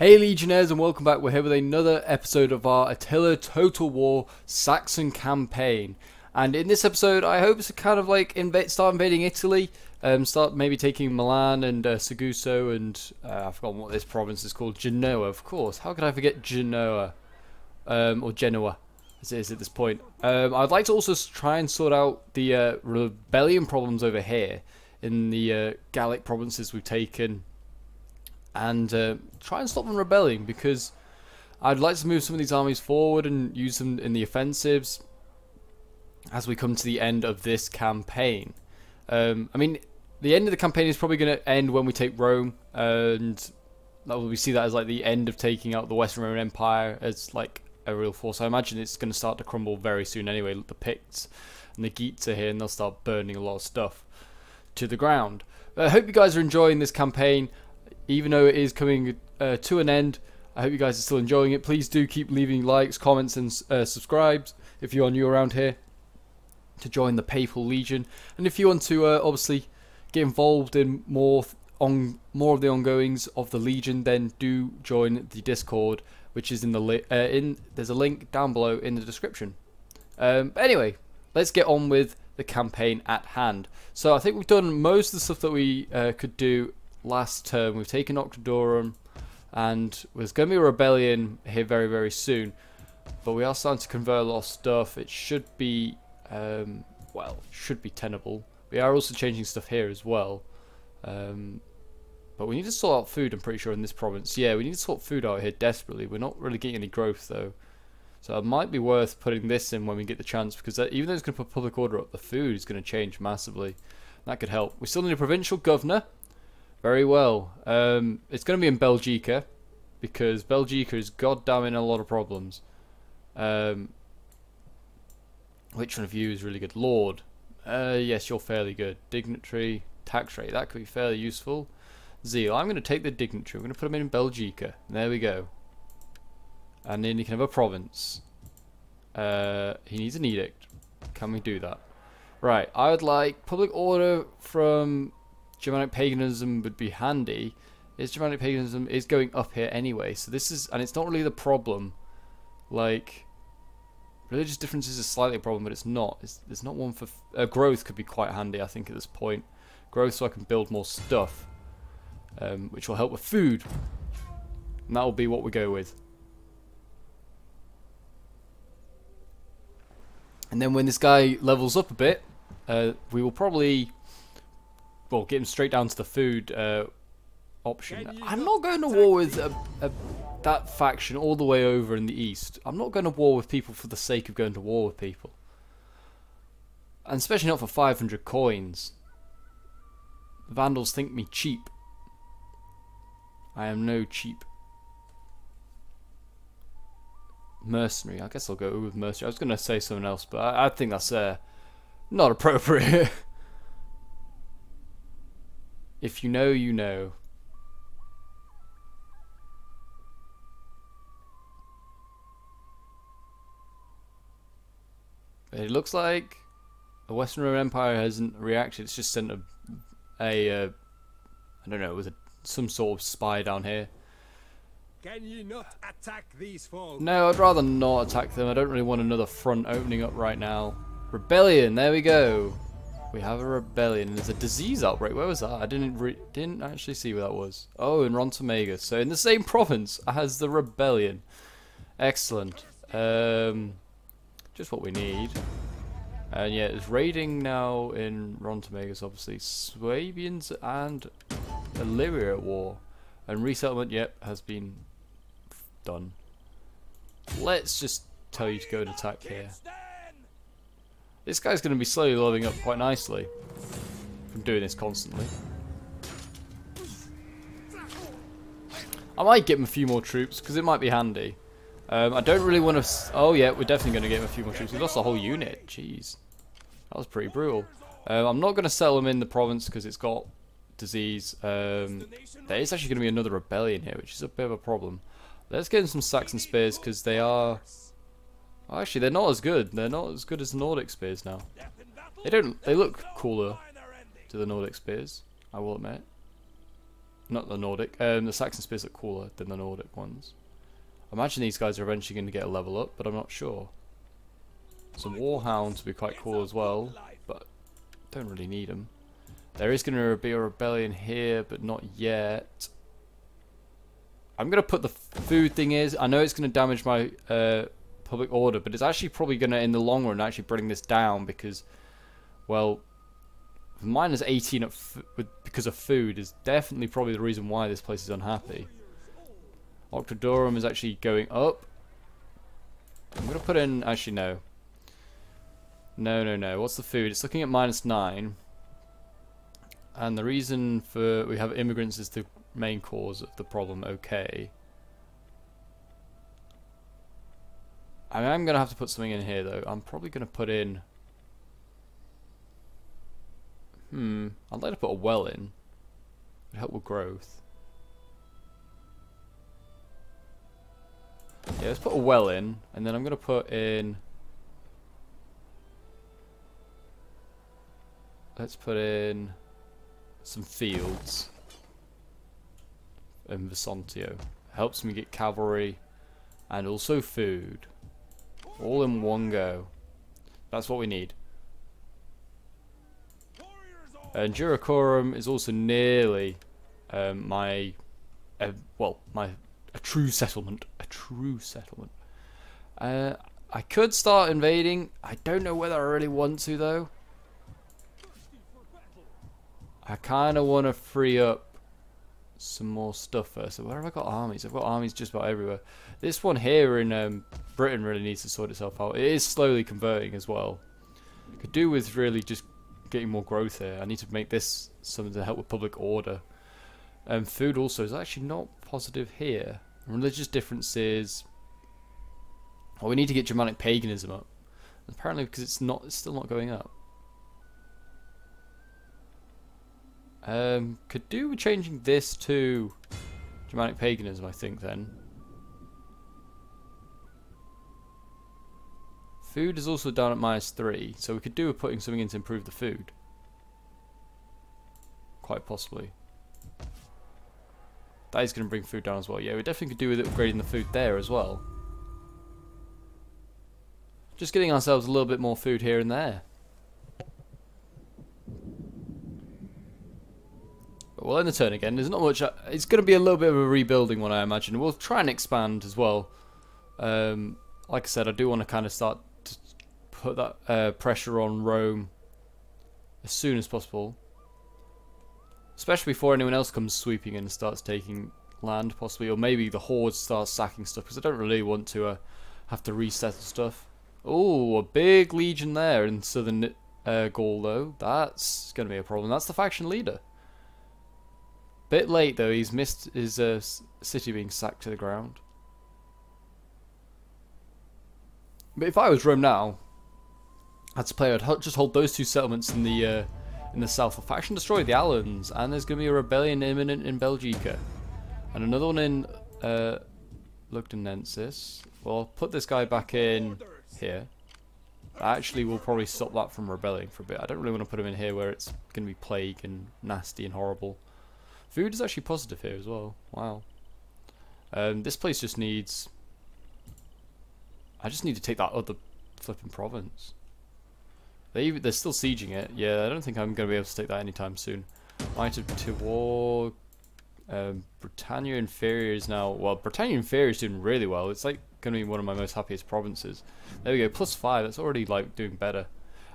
Hey Legionnaires and welcome back. We're here with another episode of our Attila Total War Saxon campaign, and in this episode I hope to kind of like start invading Italy, start maybe taking Milan and Seguso and I've forgotten what this province is called. Genoa, of course. How could I forget Genoa, or Genoa as it is at this point. I'd like to also try and sort out the rebellion problems over here in the Gallic provinces we've taken, and try and stop them rebelling, because I'd like to move some of these armies forward and use them in the offensives as we come to the end of this campaign. I mean, the end of the campaign is probably going to end when we take Rome, and we see that as like the end of taking out the Western Roman Empire as like a real force. I imagine it's going to start to crumble very soon anyway. The Picts and the Geats are here and they'll start burning a lot of stuff to the ground. I hope you guys are enjoying this campaign. Even though it is coming to an end, I hope you guys are still enjoying it. Please do keep leaving likes, comments, and subscribes if you are new around here to join the Papal Legion. And if you want to obviously get involved in more of the ongoings of the Legion, then do join the Discord, which is in the there's a link down below in the description. But anyway, let's get on with the campaign at hand. So I think we've done most of the stuff that we could do. Last turn we've taken Octodurum, and there's going to be a rebellion here very, very soon, but we are starting to convert a lot of stuff. It should be well, it should be tenable. We are also changing stuff here as well, but we need to sort out food, I'm pretty sure, in this province. Yeah, we need to sort food out here desperately. We're not really getting any growth though, so it might be worth putting this in when we get the chance, because even though it's going to put public order up, the food is going to change massively. That could help. We still need a provincial governor. Very well. It's going to be in Belgica, because Belgica is goddamn in a lot of problems. Which one of you is really good? Lord. Yes, you're fairly good. Dignitary, tax rate. That could be fairly useful. Zeal. I'm going to take the dignitary. I'm going to put him in Belgica. There we go. And then he can have a province. He needs an edict. Can we do that? Right. I would like public order from... Germanic paganism would be handy. Is Germanic paganism is going up here anyway, so this is, and it's not really the problem. Like, religious differences is slightly a problem, but it's not. There's not one for growth could be quite handy, I think, at this point. Growth, so I can build more stuff, which will help with food, and that will be what we go with. And then when this guy levels up a bit, we will probably. Well, get him straight down to the food option. I'm not going to war with that faction all the way over in the east. I'm not going to war with people for the sake of going to war with people. And especially not for 500 coins. The Vandals think me cheap. I am no cheap mercenary. I guess I'll go with mercenary. I was going to say something else, but I think that's not appropriate. If you know, you know. It looks like the Western Roman Empire hasn't reacted. It's just sent I don't know, it was some sort of spy down here. Can you not attack these folk? No, I'd rather not attack them. I don't really want another front opening up right now. Rebellion, there we go. We have a rebellion. There's a disease outbreak. Where was that? I didn't actually see where that was. Oh, in Rotomagus. So in the same province as the rebellion. Excellent. Just what we need. And yeah, it's raiding now in Rotomagus, obviously. Swabians and Illyria at war. And resettlement, yep, has been done. Let's just tell you to go and attack here. This guy's going to be slowly leveling up quite nicely from doing this constantly. I might get him a few more troops because it might be handy. I don't really want to... Oh yeah, we're definitely going to get him a few more troops. We lost a whole unit. Jeez. That was pretty brutal. I'm not going to sell him in the province because it's got disease. There is actually going to be another rebellion here, which is a bit of a problem. Let's get him some Saxon spears because they are... Actually, they're not as good. They're not as good as the Nordic spears now. They look cooler to the Nordic spears, I will admit. not the Nordic, the Saxon spears look cooler than the Nordic ones. I imagine these guys are eventually going to get a level up, but I'm not sure. Some warhounds would be quite cool as well, but don't really need them. There is going to be a rebellion here, but not yet. I'm going to put the food thing is, I know it's going to damage my public order, but it's actually probably going to, in the long run, actually bring this down because, well, minus 18 because of food is definitely probably the reason why this place is unhappy. Octodurum is actually going up. I'm going to put in, actually no. No. What's the food? It's looking at minus 9. And the reason for we have immigrants is the main cause of the problem. Okay. I am going to have to put something in here though. I'm probably going to put in... I'd like to put a well in. It would help with growth. Yeah, let's put a well in, and then I'm going to put in... Let's put in some fields in Vasantio. Helps me get cavalry and also food. All in one go. That's what we need. And Jurocorum is also nearly a true settlement. I could start invading. I don't know whether I really want to though. I kind of want to free up some more stuff first. So where have I got armies? I've got armies just about everywhere. This one here in Britain really needs to sort itself out. It is slowly converting as well. Could do with really just getting more growth here. I need to make this something to help with public order. Food also is actually not positive here. Religious differences. Oh, we need to get Germanic paganism up. Apparently, because it's still not going up. Could do with changing this to Germanic paganism, I think, then. Food is also down at -3, so we could do with putting something in to improve the food. Quite possibly. That is going to bring food down as well. Yeah, we definitely could do with upgrading the food there as well. Just getting ourselves a little bit more food here and there. But we'll end the turn again. There's not much... It's going to be a little bit of a rebuilding one, I imagine. We'll try and expand as well. Like I said, I do want to kind of start to put that pressure on Rome as soon as possible. Especially before anyone else comes sweeping in and starts taking land, possibly. Or maybe the Horde starts sacking stuff, because I don't really want to have to resettle stuff. Oh, a big legion there in southern Gaul, though. That's going to be a problem. That's the faction leader. Bit late, though. He's missed his city being sacked to the ground. But if I was Rome now, as a player, I'd just hold those two settlements in the south. A faction destroyed the Alans, and there's going to be a rebellion imminent in Belgica, and another one in Lugdunensis. Well, I'll put this guy back in here. Actually, we'll probably stop that from rebelling for a bit. I don't really want to put him in here where it's going to be plague and nasty and horrible. Food is actually positive here as well. Wow. This place just needs. I just need to take that other flipping province. They're still sieging it. Yeah, I don't think I'm going to be able to take that anytime soon. Might have to war. Britannia Inferior is now... Well, Britannia Inferior is doing really well. It's like going to be one of my most happiest provinces. There we go. +5. That's already like doing better.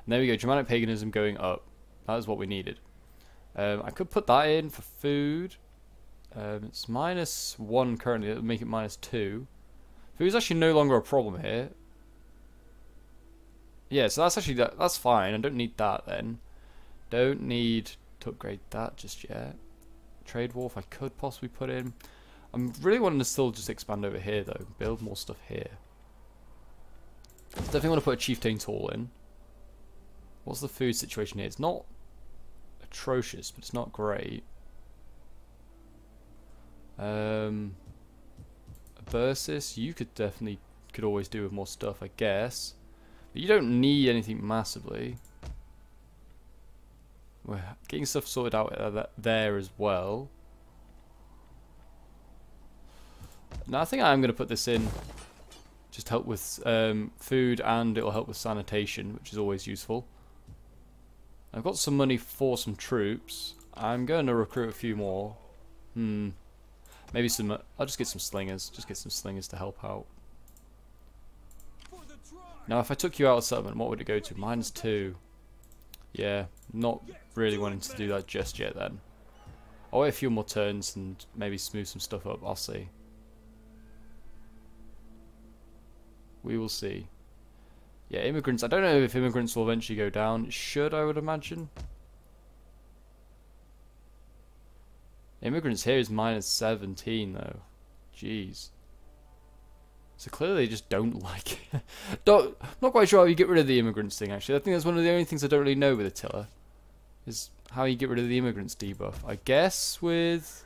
And there we go. Germanic paganism going up. That is what we needed. I could put that in for food. It's -1 currently. That would make it -2. Food's actually no longer a problem here. Yeah, so that's actually that's fine. I don't need that then. Don't need to upgrade that just yet. Trade wharf I could possibly put in. I'm really wanting to still just expand over here though. Build more stuff here. So definitely want to put a Chieftain's Hall in. What's the food situation here? It's not atrocious, but it's not great. Versus, you could always do with more stuff, I guess. But you don't need anything massively. We're getting stuff sorted out there as well. No, I think I'm going to put this in. Just help with food, and it'll help with sanitation, which is always useful. I've got some money for some troops. I'm going to recruit a few more. Maybe some... I'll just get some slingers. Just get some slingers to help out. Now, if I took you out of settlement, what would it go to? -2. Yeah, not really wanting to do that just yet then. I'll wait a few more turns and maybe smooth some stuff up. I'll see. We will see. Yeah, immigrants. I don't know if immigrants will eventually go down. Should, I would imagine. Immigrants here is -17 though. Jeez. So clearly they just don't like it. Don't, I'm not quite sure how you get rid of the immigrants thing actually. I think that's one of the only things I don't really know with Attila. Is how you get rid of the immigrants debuff. I guess with...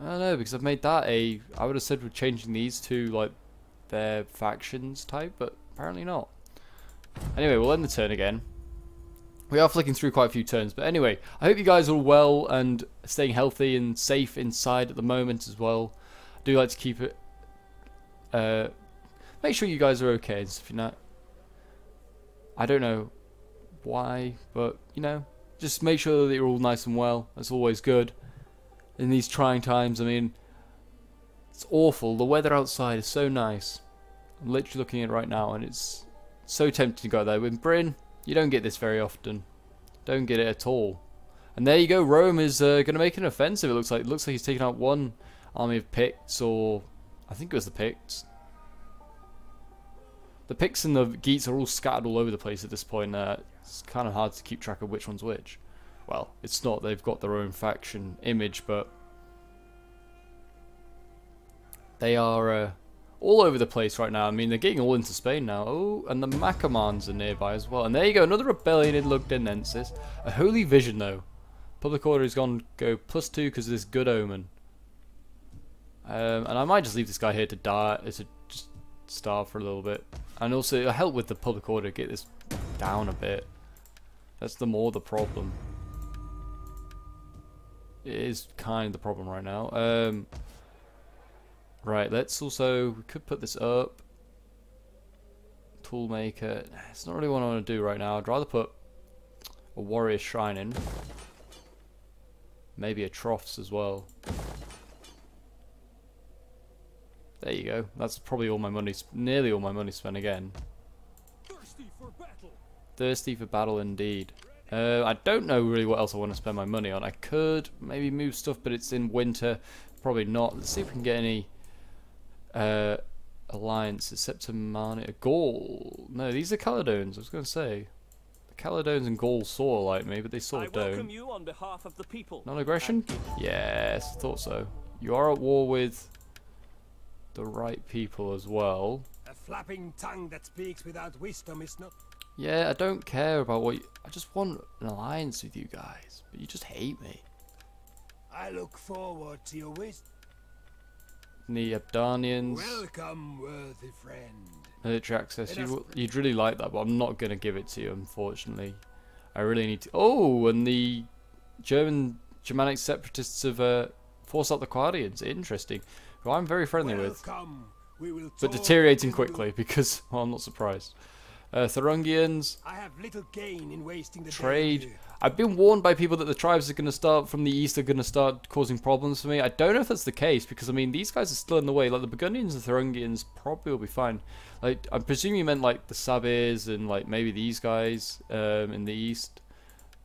I don't know, because I've made that a... I would have said we're changing these to, like, their factions type, but apparently not. Anyway, we'll end the turn again. We are flicking through quite a few turns, but anyway, I hope you guys are well and staying healthy and safe inside at the moment as well. I do like to keep it... make sure you guys are okay, and if you're not... I don't know why, but, you know, just make sure that you're all nice and well. That's always good. In these trying times, I mean, it's awful. The weather outside is so nice. I'm literally looking at it right now, and it's so tempting to go there. With Britain, you don't get this very often. Don't get it at all. And there you go. Rome is going to make an offensive. It looks like he's taken out one army of Picts, or I think it was the Picts. The Picts and the Geats are all scattered all over the place at this point. It's kind of hard to keep track of which one's which. Well, it's not, they've got their own faction image, but they are all over the place right now. I mean, they're getting all into Spain now. Oh, and the Marcomanni are nearby as well. And there you go, another rebellion in Lugdunensis. A holy vision, though. Public order is going to go +2 because of this good omen. And I might just leave this guy here to die, to just starve for a little bit. And also, it'll help with the public order, get this down a bit. That's the problem. It is kind of the problem right now. Right, let's also... We could put this up. Toolmaker. It's not really what I want to do right now. I'd rather put a warrior shrine in. Maybe a troughs as well. There you go. That's probably all my money... Nearly all my money spent again. Thirsty for battle. Thirsty for battle indeed. I don't know really what else I want to spend my money on. I could maybe move stuff, but it's in winter. Probably not. Let's see if we can get any alliances. Septimania, Gaul. No, these are Caledones. I was going to say the Caledones and Gaul sort of like me, but they sort of don't. Non-aggression? Yes, I thought so. You are at war with the right people as well. A flapping tongue that speaks without wisdom is not. Yeah, I don't care about what you... I just want an alliance with you guys, but you just hate me. I look forward to your wisdom. The Ebdanians. Welcome, worthy friend. Military access. You'd really like that, but I'm not going to give it to you, unfortunately. I really need to... Oh, and the Germanic separatists have forced out the Colonia. Interesting. Who I'm very friendly with. But deteriorating quickly, because... Well, I'm not surprised. Thuringians. I have little gain in wasting the trade. I've been warned by people that the tribes are going to start from the east are going to start causing problems for me. I don't know if that's the case because I mean these guys are still in the way. Like the Burgundians and Thuringians probably will be fine. Like I'm presuming you meant like the Sabirs and like maybe these guys in the east.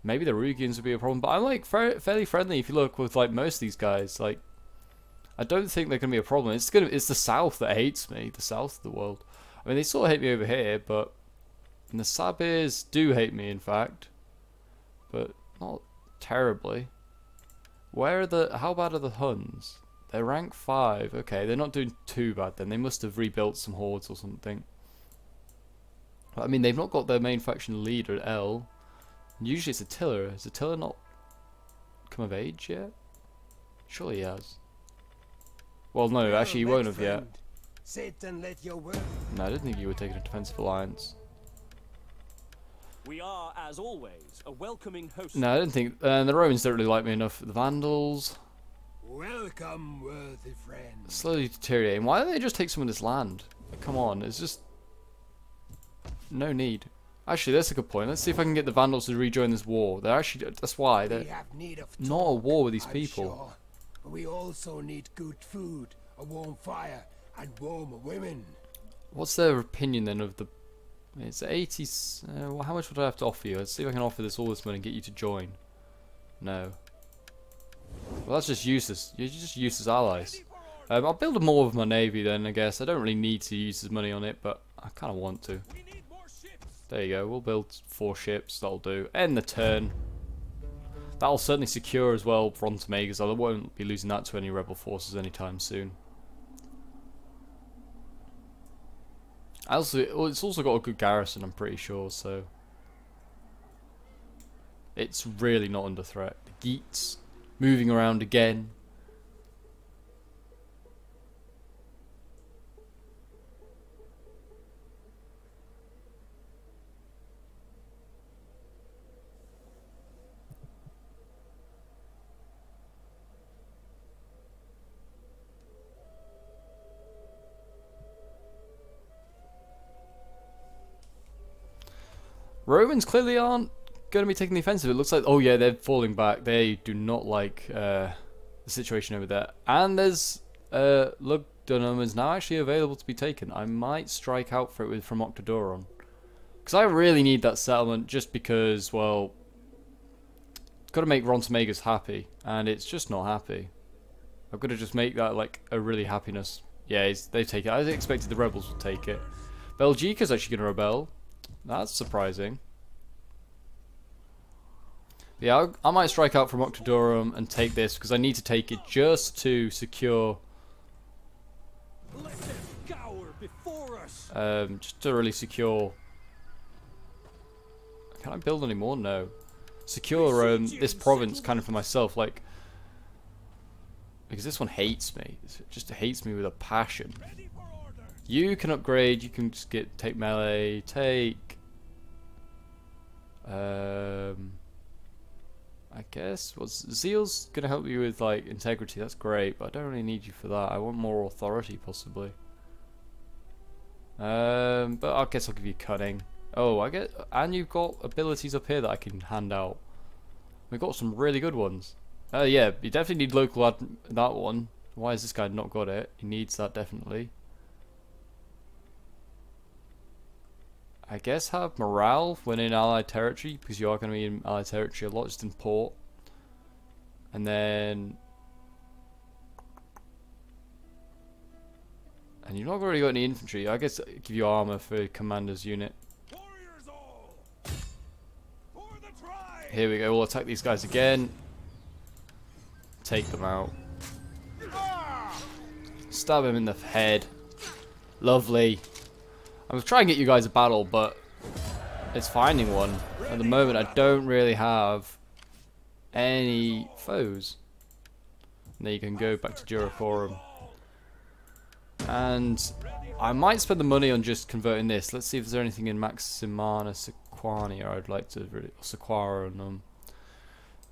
Maybe the Rugians would be a problem, but I'm like fairly friendly if you look with like most of these guys. Like I don't think they're going to be a problem. It's the south that hates me. The south of the world. I mean they sort of hate me over here, but. And the Sabirs do hate me, in fact, but not terribly. Where are the? How bad are the Huns? They're rank 5. Okay, they're not doing too bad then. They must have rebuilt some hordes or something. I mean, they've not got their main faction leader at L. Usually it's Attila. Has Attila not come of age yet? Surely he has. Well, no, actually he won't have yet. No, I didn't think you were taking a defensive alliance. We are, as always, a welcoming host. No, I don't think the Romans don't really like me enough. The Vandals. Welcome, worthy friend. Slowly deteriorating. Why don't they just take some of this land? Come on, it's just no need. Actually, that's a good point. Let's see if I can get the Vandals to rejoin this war. They're actually, that's why they're not at war with these people. Sure. But we also need good food, a warm fire, and warmer women. What's their opinion then of the? It's 80. Well, how much would I have to offer you? Let's see if I can offer this all this money and get you to join. No. Well, that's just useless. You're just useless allies. I'll build more of my navy then, I guess. I don't really need to use this money on it, but I kind of want to. There you go. We'll build 4 ships. That'll do. End the turn. That'll certainly secure as well Rotomagus. I won't be losing that to any rebel forces anytime soon. Also, it's also got a good garrison, I'm pretty sure, so it's really not under threat. The Geats moving around again. Romans clearly aren't going to be taking the offensive. It looks like, oh yeah, they're falling back. They do not like the situation over there. And there's Lugdunum is now actually available to be taken. I might strike out for it from Octodurum, because I really need that settlement just because, well, it's got to make Rotomagus happy, and it's just not happy. I've got to just make that like a really happiness. Yeah, they take it. I expected the rebels would take it. Belgica's actually going to rebel. That's surprising. But yeah, I might strike out from Octodurum and take this because I need to take it just to secure. Just to really secure. Can I build any more? No. Secure this province kind of for myself, like, because this one hates me. It just hates me with a passion. You can upgrade. You can just take melee, take. I guess what's Zeal's gonna help you with, like, integrity. That's great, but I don't really need you for that. I want more authority possibly. But I guess I'll give you cunning. Oh, I get, and you've got abilities up here that I can hand out. We've got some really good ones. Yeah, you definitely need local admin, that one. Why has this guy not got it? He needs that definitely. I guess have morale when in allied territory, because you are going to be in allied territory a lot, just in port. And then, and you've not really got any infantry. I guess give you armor for commander's unit. All. For the here we go. We'll attack these guys again. Take them out. Stab him in the head. Lovely. I was trying to get you guys a battle, but it's finding one. At the moment, I don't really have any foes. And there you can go back to Jurocorum. And I might spend the money on just converting this. Let's see if there's anything in Maximana Sequania I'd like to really, or Sequaranum.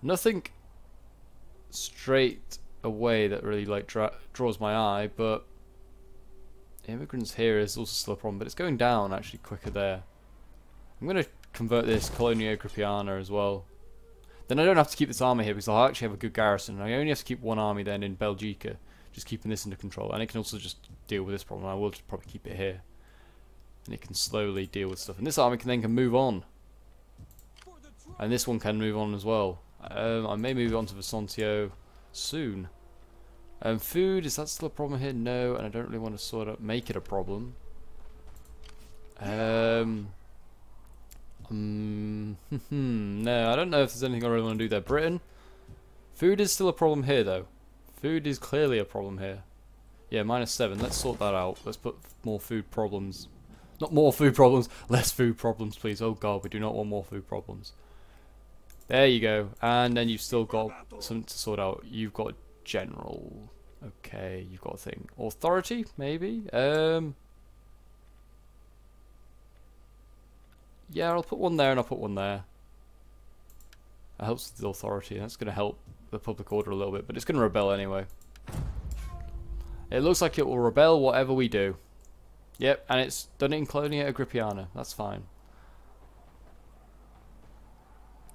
Nothing straight away that really like draws my eye, but immigrants here is also still a problem, but it's going down actually quicker there. I'm going to convert this Colonia Agrippina as well. Then I don't have to keep this army here because I'll actually have a good garrison. I only have to keep one army then in Belgica, just keeping this under control. And it can also just deal with this problem. I will just probably keep it here. And it can slowly deal with stuff. And this army can move on. And this one can move on as well. I may move on to Vasantio soon. Food, is that still a problem here? No, and I don't really want to sort of make it a problem. No, I don't know if there's anything I really want to do there. Britain, food is still a problem here though. Food is clearly a problem here. Yeah, -7, let's sort that out. Let's put more food problems. Not more food problems, less food problems please. Oh god, we do not want more food problems. There you go, and then you've still got something to sort out. You've got general. Okay, you've got a thing. Authority, maybe? Yeah, I'll put one there and I'll put one there. That helps with the authority. That's going to help the public order a little bit, but it's going to rebel anyway. It looks like it will rebel whatever we do. Yep, and it's done it in Colonia Agrippina. That's fine.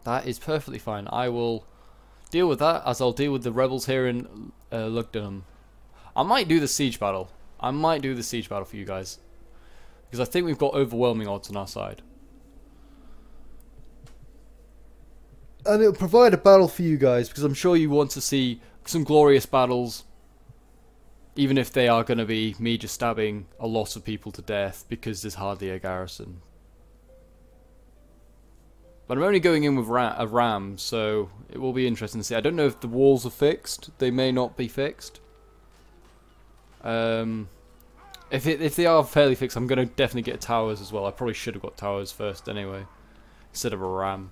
That is perfectly fine. I will deal with that as I'll deal with the rebels here in Lugdunum. I might do the siege battle. I might do the siege battle for you guys. Because I think we've got overwhelming odds on our side. And it'll provide a battle for you guys, because I'm sure you want to see some glorious battles, even if they are going to be me just stabbing a lot of people to death because there's hardly a garrison. But I'm only going in with a ram, so it will be interesting to see. I don't know if the walls are fixed. They may not be fixed. If they are fairly fixed, I'm going to definitely get towers as well. I probably should have got towers first anyway, instead of a ram.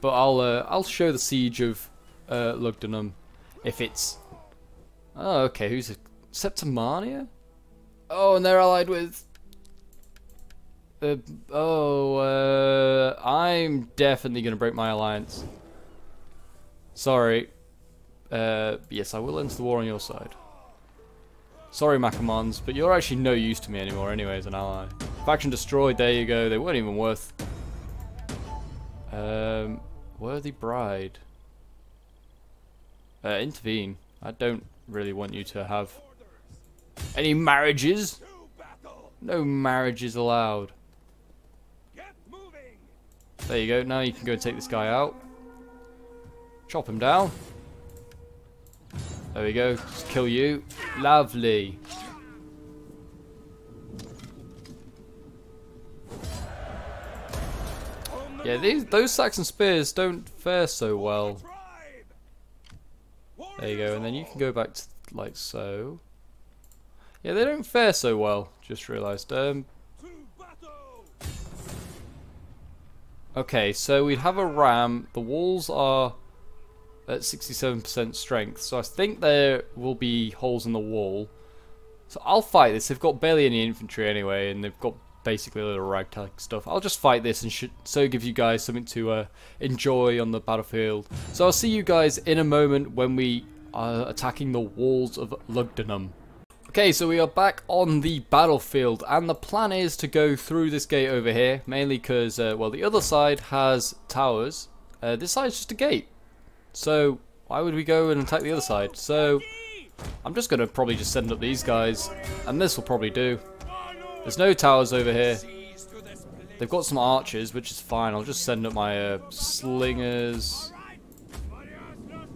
But I'll show the siege of Lugdunum if it's... Oh, okay, who's it? Septimania? Oh, and they're allied with... I'm definitely going to break my alliance. Sorry. Yes, I will end the war on your side. Sorry, Marcomanni, but you're actually no use to me anymore anyway as an ally. Faction destroyed, there you go. They weren't even worth... Worthy bride. Intervene. I don't really want you to have any marriages. No marriages allowed. There you go. Now you can go and take this guy out. Chop him down. There we go. Just kill you. Lovely. Yeah, those Saxon spears don't fare so well. There you go, and then you can go back to like so. Yeah, they don't fare so well, just realised. Okay, so we'd have a ram. The walls are at 67% strength, so I think there will be holes in the wall. So I'll fight this. They've got barely any infantry anyway, and they've got basically a little ragtag stuff. I'll just fight this and so give you guys something to enjoy on the battlefield. So I'll see you guys in a moment when we are attacking the walls of Lugdunum. Okay, so we are back on the battlefield, and the plan is to go through this gate over here, mainly because, well, the other side has towers. This side's just a gate. So why would we go and attack the other side? So I'm just going to probably just send up these guys, and this will probably do. There's no towers over here. They've got some archers, which is fine. I'll just send up my slingers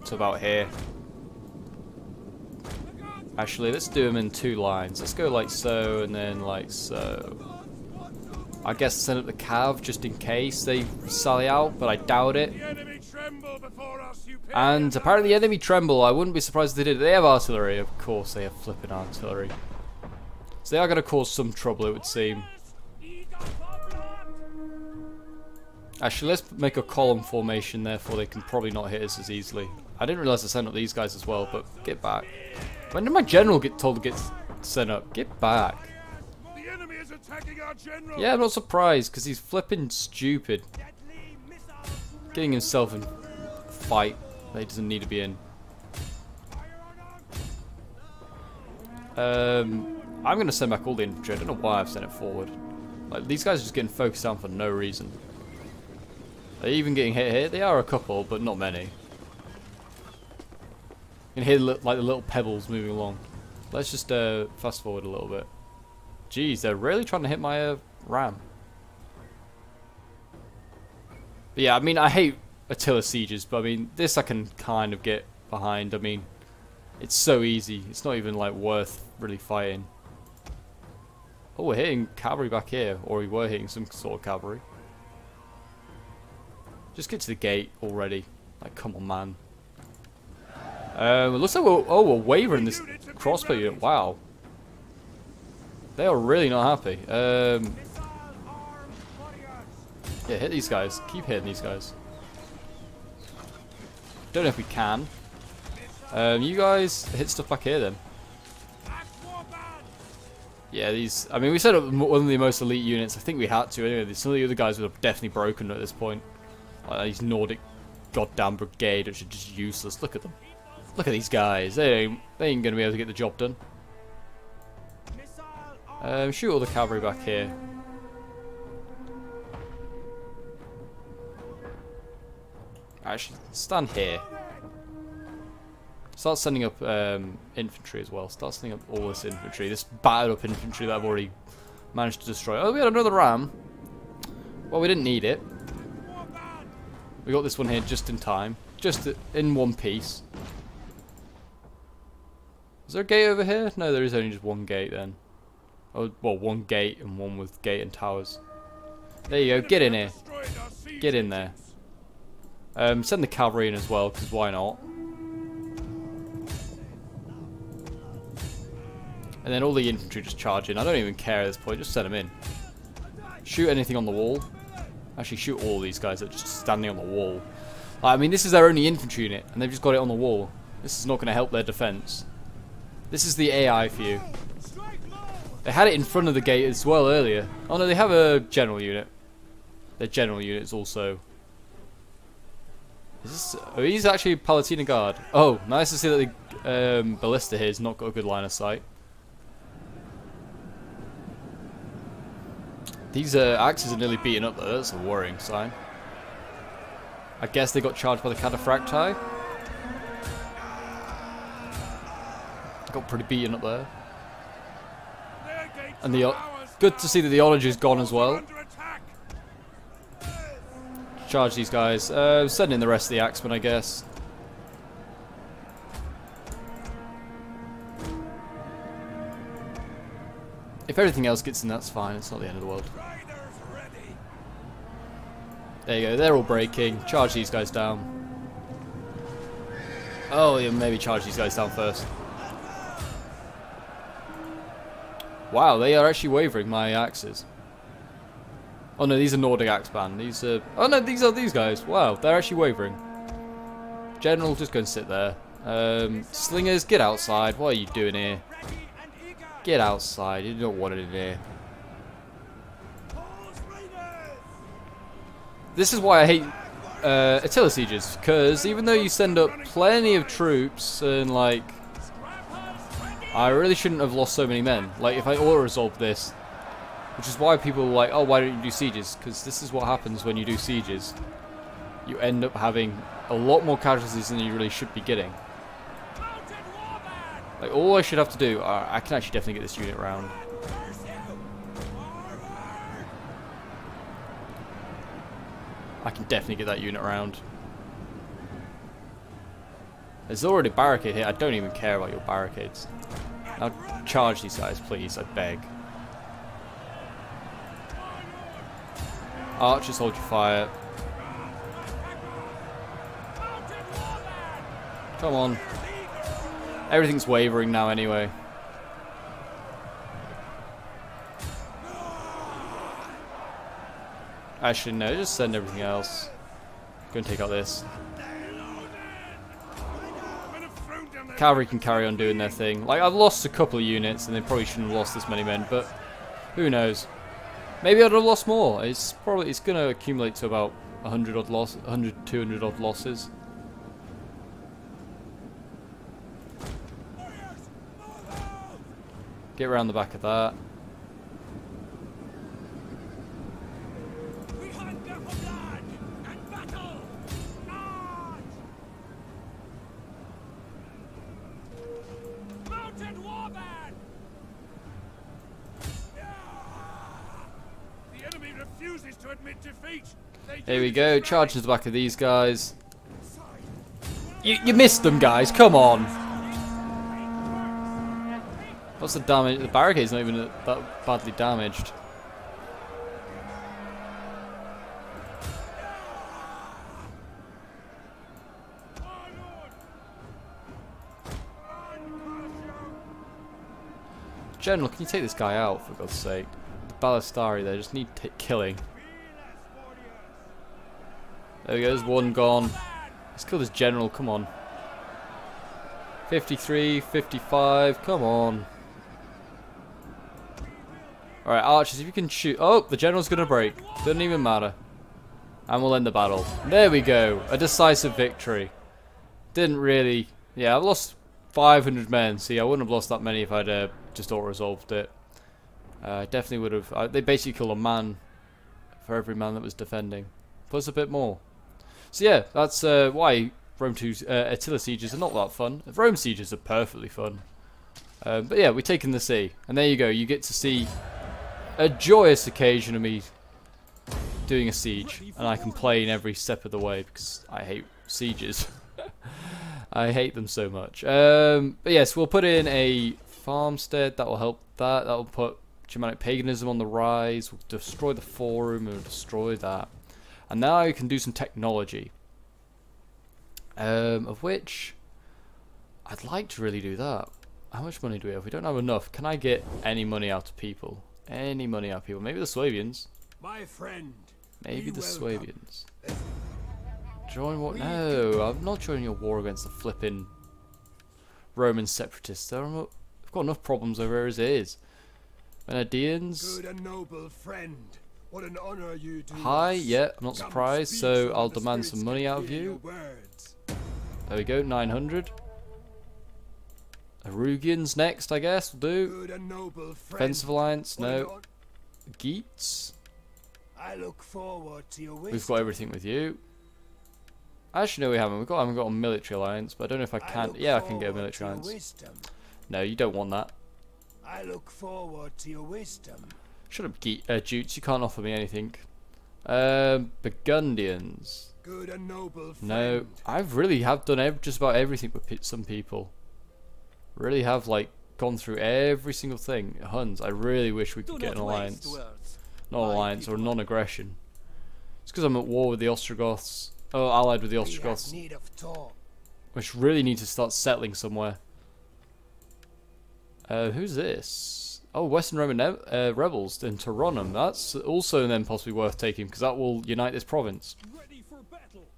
to about here. Actually, let's do them in two lines. Let's go like so, and then like so. I guess send up the cav just in case they sally out, but I doubt it. And apparently the enemy tremble. I wouldn't be surprised if they did. They have artillery. Of course, they have flipping artillery. So they are going to cause some trouble, it would seem. Actually, let's make a column formation, therefore they can probably not hit us as easily. I didn't realise I sent up these guys as well, but get back. When did my general get told to get sent up? Get back. The enemy is attacking our general. Yeah, I'm not surprised, because he's flipping stupid. Getting himself in a fight that he doesn't need to be in. I'm going to send back all the infantry. I don't know why I've sent it forward. Like, these guys are just getting focused down for no reason. They're even getting hit here. They are a couple, but not many. You can hear like the little pebbles moving along. Let's just fast forward a little bit. Jeez, they're really trying to hit my ram. But yeah, I mean, I hate Attila sieges, but I mean, this I can kind of get behind. I mean, it's so easy. It's not even like worth really fighting. Oh, we're hitting cavalry back here, or we were hitting some sort of cavalry. Just get to the gate already. Like, come on, man. It looks like we're wavering this crossbow unit. Wow. They are really not happy. Yeah, hit these guys. Keep hitting these guys. Don't know if we can. You guys hit stuff back here then. Yeah, these... I mean, we set up one of the most elite units. I think we had to anyway. Some of the other guys would have definitely broken at this point. Like these Nordic goddamn brigade, which are just useless. Look at them. Look at these guys. They ain't going to be able to get the job done. Shoot all the cavalry back here. Actually, stand here. Start sending up infantry as well. Start sending up all this infantry. This battered up infantry that I've already managed to destroy. Oh, we had another ram. Well, we didn't need it. We got this one here just in time. Just in one piece. Is there a gate over here? No, there is only just one gate then. Oh, well, one gate and one with gate and towers. There you go. Get in here. Get in there. Send the cavalry in as well, because why not? And then all the infantry just charge in. I don't even care at this point. Just send them in. Shoot anything on the wall. Actually, shoot all these guys that are just standing on the wall. I mean, this is their only infantry unit, and they've just got it on the wall. This is not going to help their defense. This is the AI for you. They had it in front of the gate as well earlier. Oh no, they have a general unit. Their general unit is also... oh, he's actually a Palatine Guard. Oh, nice to see that the ballista here has not got a good line of sight. These axes are nearly beaten up though, that's a worrying sign. I guess they got charged by the cataphracti. Got pretty beaten up there. And the good to see that the orange is gone as well. Charge these guys. Send in the rest of the axemen, I guess. If everything else gets in, that's fine. It's not the end of the world. There you go. They're all breaking. Charge these guys down. Oh, yeah, maybe charge these guys down first. Wow, they are actually wavering my axes. Oh no, these are Nordic axe band. These are... oh no, these are these guys. Wow, they're actually wavering. General, just go and sit there. Slingers, get outside. What are you doing here? Get outside. You don't want it in here. This is why I hate Attila sieges, because even though you send up plenty of troops and like... I really shouldn't have lost so many men. Like, if I auto-resolved this... Which is why people are like, oh, why don't you do sieges? Because this is what happens when you do sieges. You end up having a lot more casualties than you really should be getting. Like, all I should have to do... I can actually definitely get this unit round. I can definitely get that unit round. There's already a barricade here. I don't even care about your barricades. Now charge these guys, please. I beg. Archers, hold your fire. Come on. Everything's wavering now anyway. Actually, no. Just send everything else. Go and take out this. Cavalry can carry on doing their thing. Like, I've lost a couple of units, and they probably shouldn't have lost this many men, but who knows? Maybe I'd have lost more. It's going to accumulate to about 100 odd losses, 100, 200 odd losses. Get around the back of that. Here we go, charge into the back of these guys. You missed them, guys, come on. What's the damage? The barricade's not even that badly damaged. General, can you take this guy out, for God's sake? The ballistari there just need killing. There we go, there's one gone. Let's kill this general, come on. 53, 55, come on. Alright, archers, if you can shoot. Oh, the general's gonna break. Doesn't even matter. And we'll end the battle. There we go. A decisive victory. Didn't really... Yeah, I've lost 500 men. See, I wouldn't have lost that many if I'd just auto-resolved it. Definitely would have... They basically killed a man for every man that was defending. Plus a bit more. So yeah, that's why Rome 2's Attila sieges are not that fun. Rome sieges are perfectly fun. But yeah, we're taking the sea. And there you go. You get to see a joyous occasion of me doing a siege. And I complain every step of the way because I hate sieges. I hate them so much. But yes, we'll put in a farmstead. That will help that. That will put Germanic paganism on the rise. We'll destroy the forum and we'll destroy that. And now I can do some technology. Of which, I'd like to really do that. How much money do we have? We don't have enough. Can I get any money out of people? Any money out of people? Maybe the Swabians. My friend. Maybe the Swabians. Join what? No, I'm not joining your war against the flipping Roman separatists. I've got enough problems over here as it is. Venedians. Good and noble friend. What an honor you do. Hi, yeah, I'm not surprised, so I'll demand some money out of you. There we go, 900. Rugians next, I guess, will do. Offensive alliance, no. Geats. We've got everything with you. Actually, no, we haven't. I haven't got a military alliance, but I don't know if I can. Yeah, I can get a military alliance. No, you don't want that. I look forward to your wisdom. Shut up, Jutes, you can't offer me anything. Burgundians. Good and noble friend. No, I've really have done just about everything with some people. Really have, like, gone through every single thing. Huns, I really wish we could get an alliance. Not an alliance, or non-aggression. It's because I'm at war with the Ostrogoths. Oh, allied with the Ostrogoths. Which really need to start settling somewhere. Who's this? Oh, Western Roman rebels in Toronum. That's also then possibly worth taking because that will unite this province. Ready for battle.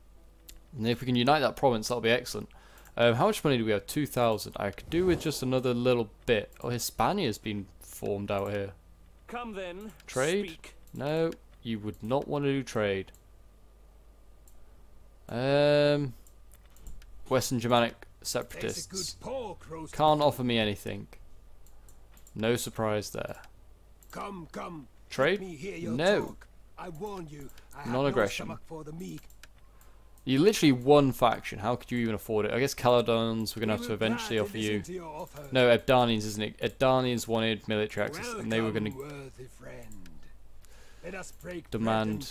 And if we can unite that province, that'll be excellent. How much money do we have? 2,000. I could do with just another little bit. Oh, Hispania's been formed out here. Come then. Trade? Speak. No, you would not want to do trade. Western Germanic separatists can't offer me anything. No surprise there. Come. Trade? No. I warn you, non-aggression. You literally one faction. How could you even afford it? I guess Caledones we're going to have to eventually offer you. No, Ebdanians, isn't it? Ebdanians wanted military access and they were going to demand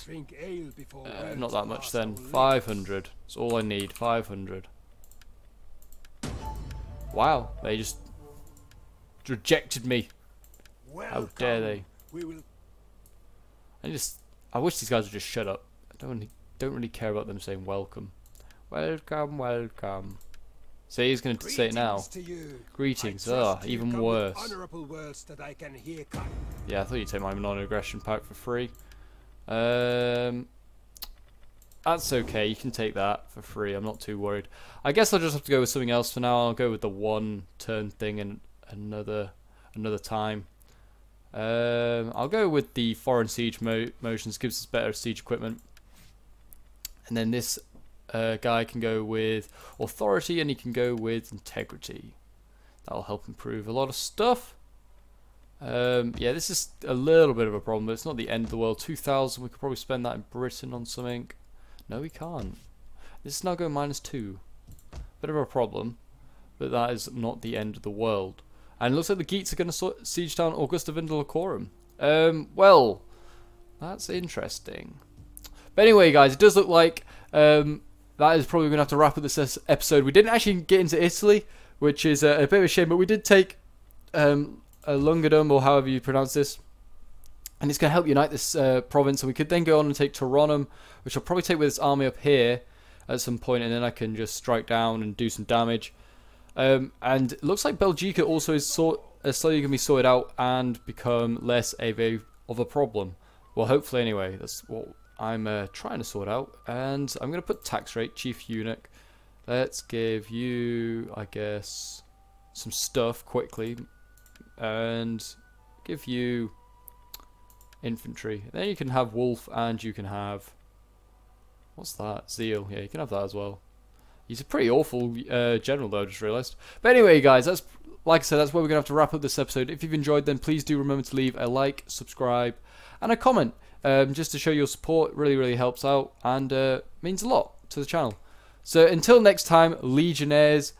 not that much then. 500. That's all I need. 500. Wow. They just... rejected me. Welcome. How dare they? I wish these guys would just shut up. I don't really care about them saying welcome. Welcome, welcome. So he's going to say it now. Greetings. Ah, even worse. That I can hear. Yeah, I thought you'd take my non-aggression pack for free. That's okay. You can take that for free. I'm not too worried. I guess I'll just have to go with something else for now. I'll go with the one turn thing and. Another time. I'll go with the foreign siege motions. Gives us better siege equipment. And then this guy can go with authority, and he can go with integrity. That'll help improve a lot of stuff. Yeah, this is a little bit of a problem, but it's not the end of the world. 2,000. We could probably spend that in Britain on something. No, we can't. This is now going -2. Bit of a problem, but that is not the end of the world. And it looks like the Geats are going to siege down Augusta Vindelicorum. Well, that's interesting. But anyway, guys, it does look like that is probably going to have to wrap up this episode. We didn't actually get into Italy, which is a bit of a shame, but we did take Lugdunum, or however you pronounce this. And it's going to help unite this province. And we could then go on and take Toronum, which I'll probably take with this army up here at some point. And then I can just strike down and do some damage. And it looks like Belgica also is slowly going to be sorted out and become less of a problem. Well, hopefully anyway. That's what I'm trying to sort out. And I'm going to put tax rate, chief eunuch. Let's give you, I guess, some stuff quickly. And give you infantry. Then you can have wolf and you can have... what's that? Zeal. Yeah, you can have that as well. He's a pretty awful general though, I just realised. But anyway guys, that's, like I said, that's where we're going to have to wrap up this episode. If you've enjoyed, then please do remember to leave a like, subscribe and a comment. Just to show your support, really helps out and means a lot to the channel. So until next time, Legionnaires...